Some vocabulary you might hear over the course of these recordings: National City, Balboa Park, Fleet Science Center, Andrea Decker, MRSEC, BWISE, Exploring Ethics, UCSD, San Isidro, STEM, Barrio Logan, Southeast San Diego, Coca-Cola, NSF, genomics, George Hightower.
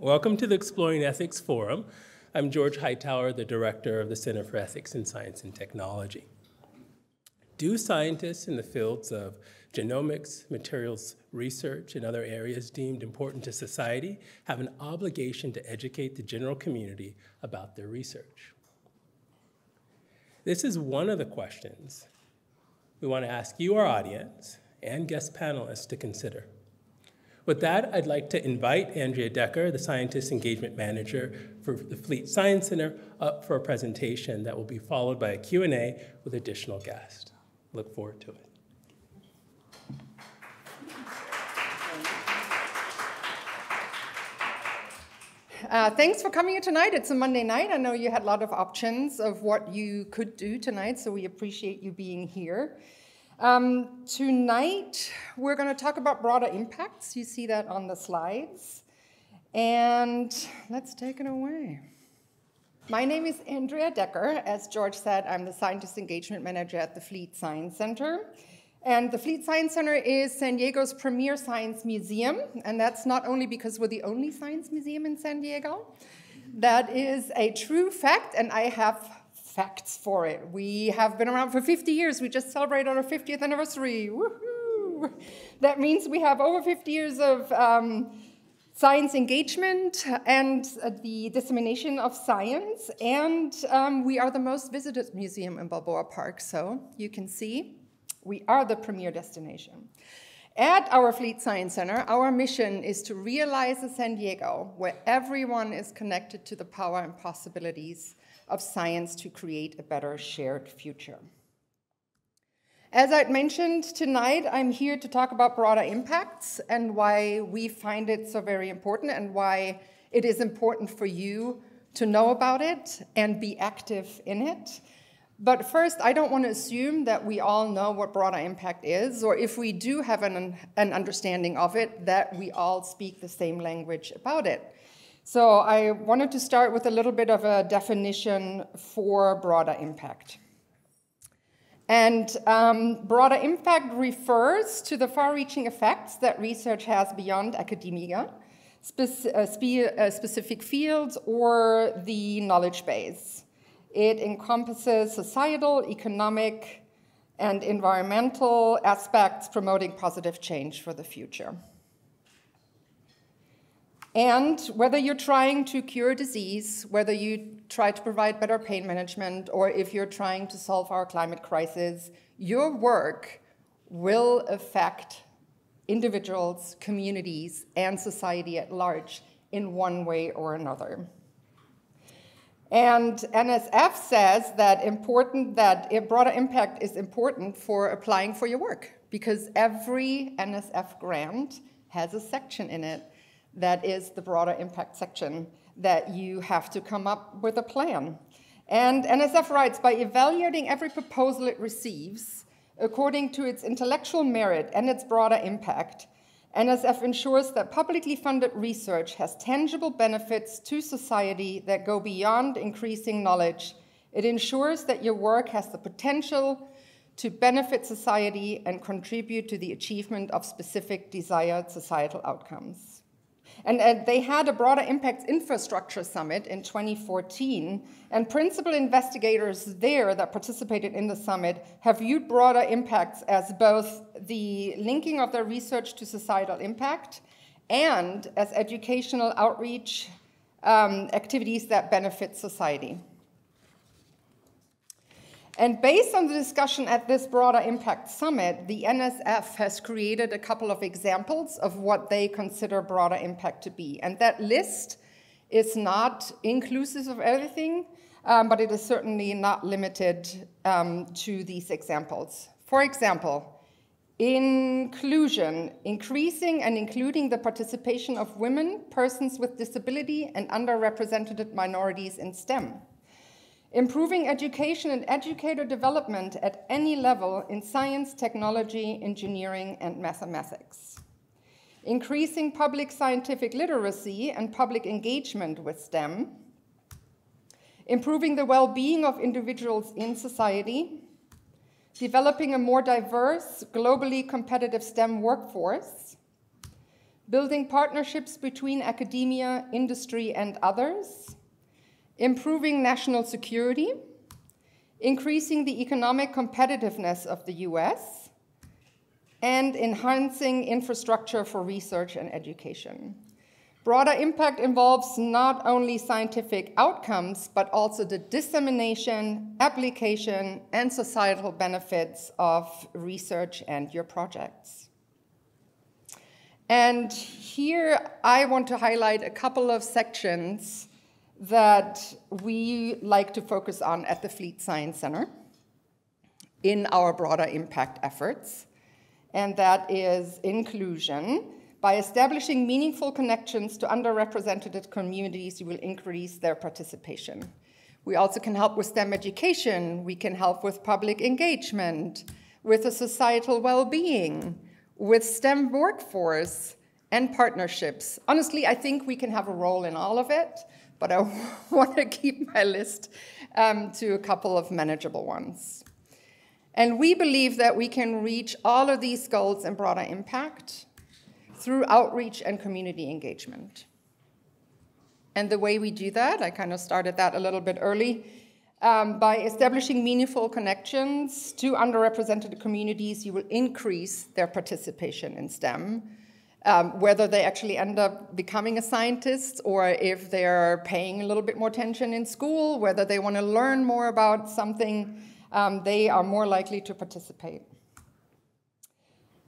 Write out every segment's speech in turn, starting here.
Welcome to the Exploring Ethics Forum. I'm George Hightower, the director of the Center for Ethics in Science and Technology. Do scientists in the fields of genomics, materials research, and other areas deemed important to society have an obligation to educate the general community about their research? This is one of the questions we want to ask you, our audience, and guest panelists to consider. With that, I'd like to invite Andrea Decker, the Scientist Engagement Manager for the Fleet Science Center, up for a presentation that will be followed by a Q&A with additional guests. Look forward to it. Thanks for coming here tonight. It's a Monday night. I know you had a lot of options of what you could do tonight, so we appreciate you being here. Tonight, we're going to talk about broader impacts. You see that on the slides. And let's take it away. My name is Andrea Decker. As George said, I'm the Scientist Engagement Manager at the Fleet Science Center. And the Fleet Science Center is San Diego's premier science museum, and that's not only because we're the only science museum in San Diego. That is a true fact, and I have facts for it. We have been around for 50 years. We just celebrated our 50th anniversary. Woohoo! That means we have over 50 years of science engagement and the dissemination of science, and we are the most visited museum in Balboa Park, so you can see we are the premier destination. At our Fleet Science Center, our mission is to realize a San Diego where everyone is connected to the power and possibilities of science to create a better shared future. As I'd mentioned, tonight I'm here to talk about broader impacts and why we find it so very important and why it is important for you to know about it and be active in it. But first, I don't want to assume that we all know what broader impact is, or if we do have an understanding of it, that we all speak the same language about it. So I wanted to start with a little bit of a definition for broader impact. And broader impact refers to the far-reaching effects that research has beyond academia, specific fields, or the knowledge base. It encompasses societal, economic, and environmental aspects promoting positive change for the future. And whether you're trying to cure disease, whether you try to provide better pain management, or if you're trying to solve our climate crisis, your work will affect individuals, communities, and society at large in one way or another. And NSF says that broader impact is important for applying for your work, because every NSF grant has a section in it that is the broader impact section that you have to come up with a plan. And NSF writes, by evaluating every proposal it receives according to its intellectual merit and its broader impact, NSF ensures that publicly funded research has tangible benefits to society that go beyond increasing knowledge. It ensures that your work has the potential to benefit society and contribute to the achievement of specific desired societal outcomes. And they had a broader impacts infrastructure summit in 2014, and principal investigators there that participated in the summit have viewed broader impacts as both the linking of their research to societal impact and as educational outreach activities that benefit society. And based on the discussion at this broader impact summit, the NSF has created a couple of examples of what they consider broader impact to be. And that list is not inclusive of everything, but it is certainly not limited to these examples. For example, inclusion, increasing and including the participation of women, persons with disability, and underrepresented minorities in STEM. Improving education and educator development at any level in science, technology, engineering, and mathematics. Increasing public scientific literacy and public engagement with STEM. improving the well-being of individuals in society, developing a more diverse, globally competitive STEM workforce, building partnerships between academia, industry, and others, improving national security, increasing the economic competitiveness of the U.S., and enhancing infrastructure for research and education. Broader impact involves not only scientific outcomes, but also the dissemination, application, and societal benefits of research and your projects. And here I want to highlight a couple of sections that we like to focus on at the Fleet Science Center in our broader impact efforts, and that is inclusion. By establishing meaningful connections to underrepresented communities, you will increase their participation. We also can help with STEM education. We can help with public engagement, with a societal well-being, with STEM workforce, and partnerships. Honestly, I think we can have a role in all of it, but I want to keep my list to a couple of manageable ones. And we believe that we can reach all of these goals and broader impact through outreach and community engagement. And the way we do that, I kind of started that a little bit early, by establishing meaningful connections to underrepresented communities, you will increase their participation in STEM, whether they actually end up becoming a scientist, or if they're paying a little bit more attention in school, whether they want to learn more about something, they are more likely to participate.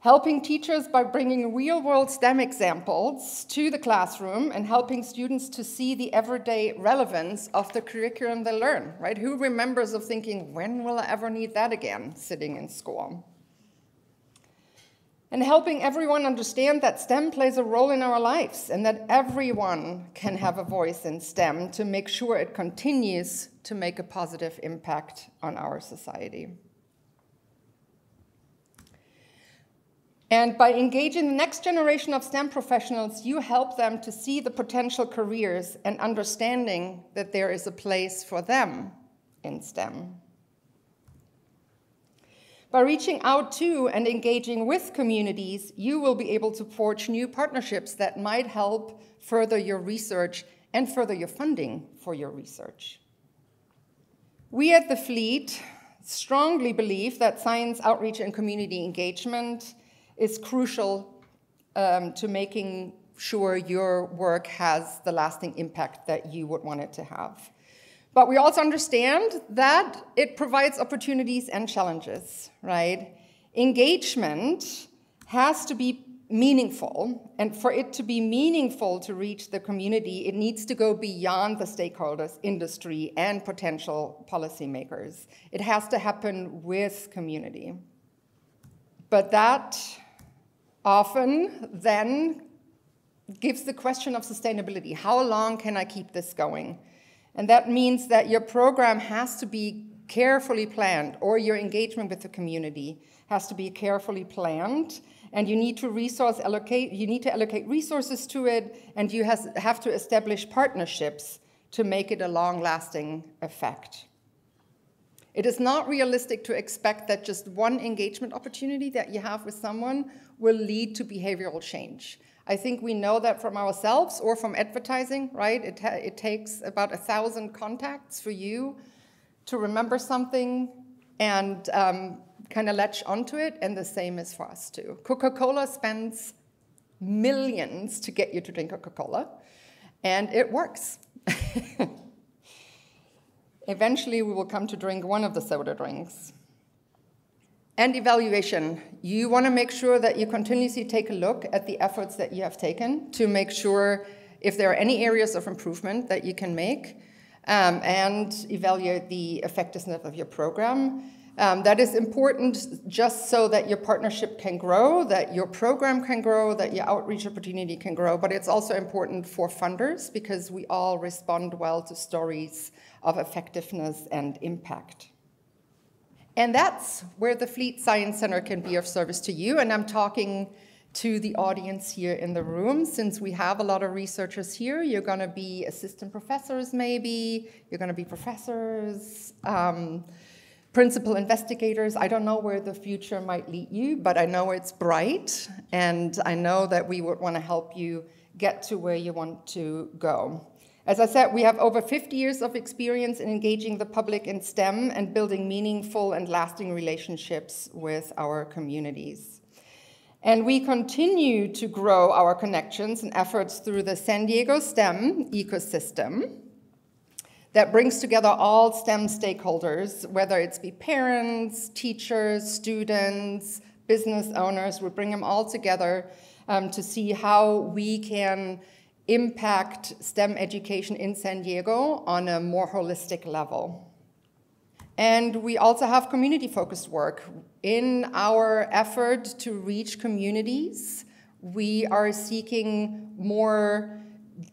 Helping teachers by bringing real-world STEM examples to the classroom and helping students to see the everyday relevance of the curriculum they learn, right? Who remembers of thinking, when will I ever need that again, sitting in school? And helping everyone understand that STEM plays a role in our lives and that everyone can have a voice in STEM to make sure it continues to make a positive impact on our society. And by engaging the next generation of STEM professionals, you help them to see the potential careers and understanding that there is a place for them in STEM. By reaching out to and engaging with communities, you will be able to forge new partnerships that might help further your research and further your funding for your research. We at the Fleet strongly believe that science outreach and community engagement is crucial to making sure your work has the lasting impact that you would want it to have. But we also understand that it provides opportunities and challenges, right? Engagement has to be meaningful, and for it to be meaningful to reach the community, it needs to go beyond the stakeholders, industry, and potential policymakers. It has to happen with community. But that often then gives the question of sustainability. How long can I keep this going? And that means that your program has to be carefully planned, or your engagement with the community has to be carefully planned, and you need to allocate resources to it, and you have to establish partnerships to make it a long-lasting effect. It is not realistic to expect that just one engagement opportunity that you have with someone will lead to behavioral change. I think we know that from ourselves or from advertising, right? It takes about 1,000 contacts for you to remember something and kind of latch onto it, and the same is for us too. Coca-Cola spends millions to get you to drink Coca-Cola, and it works. Eventually, we will come to drink one of the soda drinks. And evaluation. You want to make sure that you continuously take a look at the efforts that you have taken to make sure if there are any areas of improvement that you can make, and evaluate the effectiveness of your program. That is important just so that your partnership can grow, that your program can grow, that your outreach opportunity can grow, but it's also important for funders because we all respond well to stories of effectiveness and impact. And that's where the Fleet Science Center can be of service to you, and I'm talking to the audience here in the room. Since we have a lot of researchers here, you're going to be assistant professors maybe, you're going to be professors, principal investigators. I don't know where the future might lead you, but I know it's bright, and I know that we would want to help you get to where you want to go. As I said, we have over 50 years of experience in engaging the public in STEM and building meaningful and lasting relationships with our communities. And we continue to grow our connections and efforts through the San Diego STEM ecosystem that brings together all STEM stakeholders, whether it be parents, teachers, students, business owners. We bring them all together to see how we can impact STEM education in San Diego on a more holistic level. And we also have community-focused work. In our effort to reach communities, we are seeking more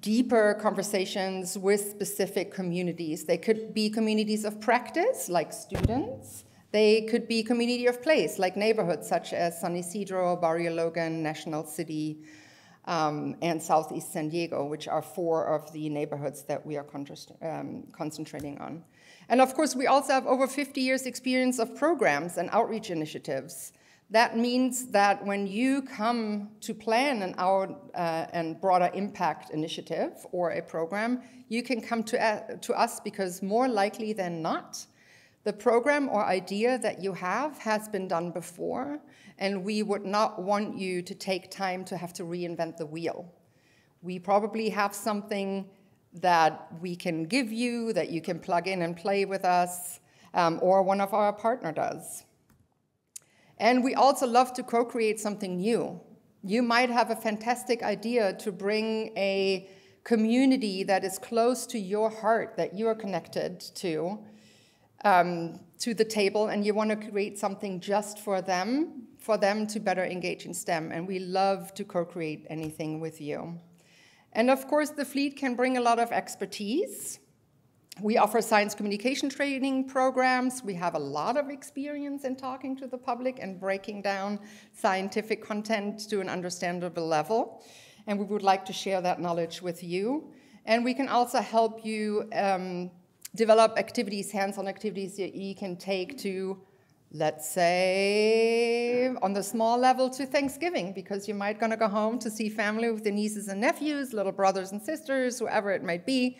deeper conversations with specific communities. They could be communities of practice, like students. They could be community of place, like neighborhoods such as San Isidro, Barrio Logan, National City, and Southeast San Diego, which are four of the neighborhoods that we are concentrating on. And of course, we also have over 50 years experience of programs and outreach initiatives. That means that when you come to plan an broader impact initiative or a program, you can come to us, because more likely than not, the program or idea that you have has been done before, and we would not want you to take time to have to reinvent the wheel. We probably have something that we can give you, that you can plug in and play with us, or one of our partner does. And we also love to co-create something new. You might have a fantastic idea to bring a community that is close to your heart, that you are connected to the table, and you want to create something just for them to better engage in STEM, and we love to co-create anything with you. And of course, the Fleet can bring a lot of expertise. We offer science communication training programs. We have a lot of experience in talking to the public and breaking down scientific content to an understandable level, and we would like to share that knowledge with you. And we can also help you develop activities, hands-on activities that you can take to, let's say, on the small level to Thanksgiving, because you might gonna go home to see family with their nieces and nephews, little brothers and sisters, whoever it might be.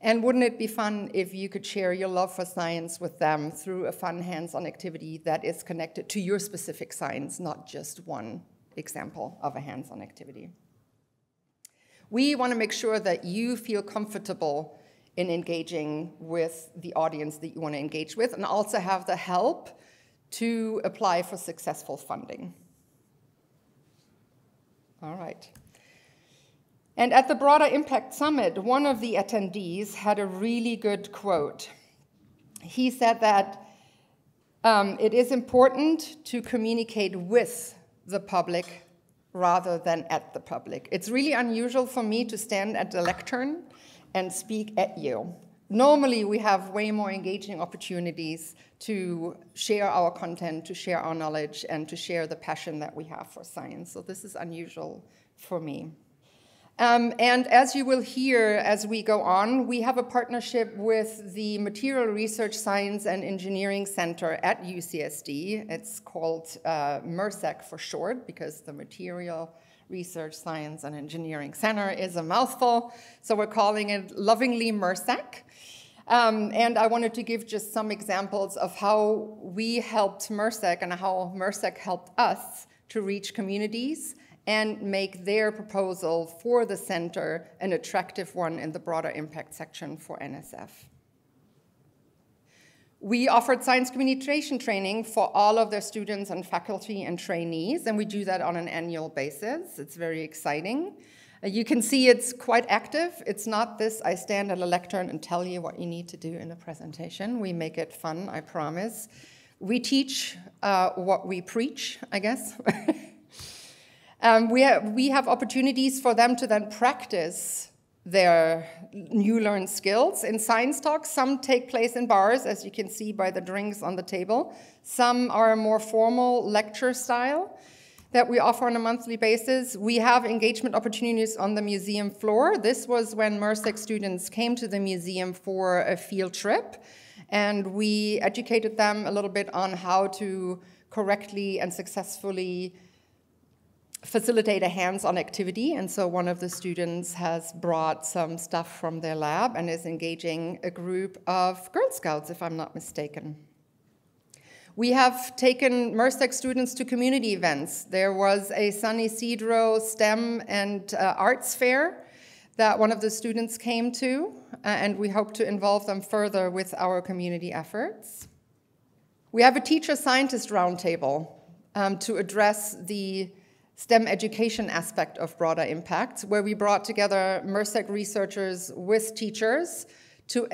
And wouldn't it be fun if you could share your love for science with them through a fun hands-on activity that is connected to your specific science, not just one example of a hands-on activity? We wanna make sure that you feel comfortable in engaging with the audience that you want to engage with, and also have the help to apply for successful funding. All right. And at the Broader Impact Summit, one of the attendees had a really good quote. He said that it is important to communicate with the public rather than at the public. It's really unusual for me to stand at the lectern and speak at you. Normally, we have way more engaging opportunities to share our content, to share our knowledge, and to share the passion that we have for science. So this is unusual for me. And as you will hear as we go on, we have a partnership with the Material Research Science and Engineering Center at UCSD. It's called MRSEC for short, because the Material Research Science and Engineering Center is a mouthful, so we're calling it lovingly MRSEC. And I wanted to give just some examples of how we helped MRSEC and how MRSEC helped us to reach communities and make their proposal for the center an attractive one in the broader impact section for NSF. We offered science communication training for all of their students and faculty and trainees, and we do that on an annual basis. It's very exciting. You can see it's quite active. It's not this, I stand at a lectern and tell you what you need to do in a presentation. We make it fun, I promise. We teach what we preach, I guess. We have opportunities for them to then practice their new learned skills. In science talks, some take place in bars, as you can see by the drinks on the table. Some are more formal lecture style. that we offer on a monthly basis. We have engagement opportunities on the museum floor. This was when MRSEC students came to the museum for a field trip, and we educated them a little bit on how to correctly and successfully facilitate a hands-on activity. And so one of the students has brought some stuff from their lab and is engaging a group of Girl Scouts, if I'm not mistaken. We have taken MRSEC students to community events. There was a San Isidro STEM and arts fair that one of the students came to, and we hope to involve them further with our community efforts. We have a teacher-scientist roundtable to address the STEM education aspect of broader impact, where we brought together MRSEC researchers with teachers to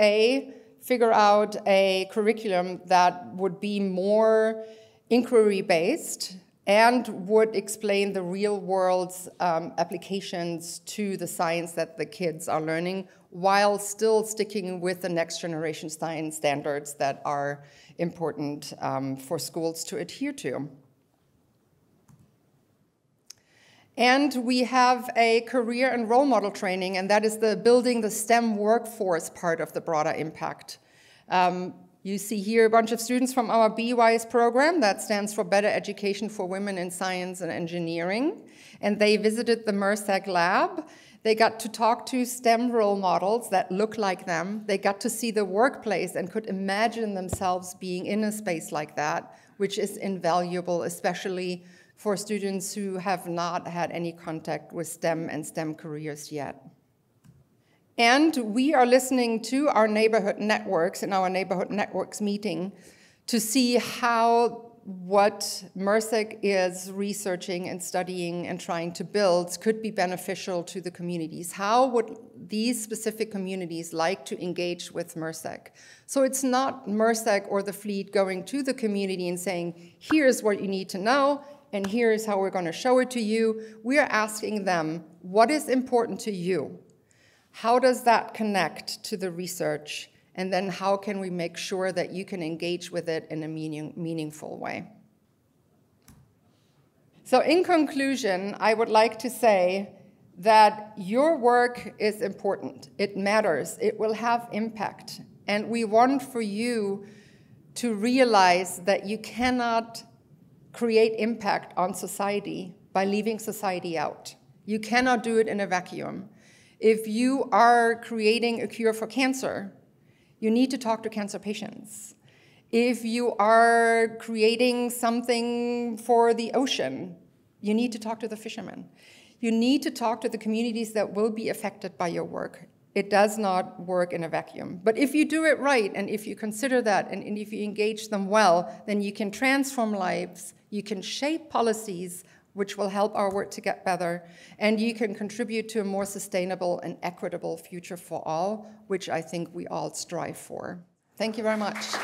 figure out a curriculum that would be more inquiry-based and would explain the real-world applications to the science that the kids are learning, while still sticking with the next-generation science standards that are important for schools to adhere to. And we have a career and role model training, and that is the building the STEM workforce part of the broader impact. You see here a bunch of students from our BWISE program, that stands for Better Education for Women in Science and Engineering, and they visited the MRSEC lab. They got to talk to STEM role models that look like them. They got to see the workplace and could imagine themselves being in a space like that, which is invaluable, especially for students who have not had any contact with STEM and STEM careers yet. And we are listening to our neighborhood networks in our neighborhood networks meeting to see how what MRSEC is researching and studying and trying to build could be beneficial to the communities. How would these specific communities like to engage with MRSEC? So it's not MRSEC or the Fleet going to the community and saying, here's what you need to know, and here is how we're going to show it to you. We are asking them, what is important to you? How does that connect to the research? And then how can we make sure that you can engage with it in a meaningful way? So in conclusion, I would like to say that your work is important. It matters. It will have impact. And we want for you to realize that you cannot create impact on society by leaving society out. You cannot do it in a vacuum. If you are creating a cure for cancer, you need to talk to cancer patients. If you are creating something for the ocean, you need to talk to the fishermen. You need to talk to the communities that will be affected by your work. It does not work in a vacuum. But if you do it right, and if you consider that, and if you engage them well, then you can transform lives, you can shape policies which will help our work to get better, and you can contribute to a more sustainable and equitable future for all, which I think we all strive for. Thank you very much.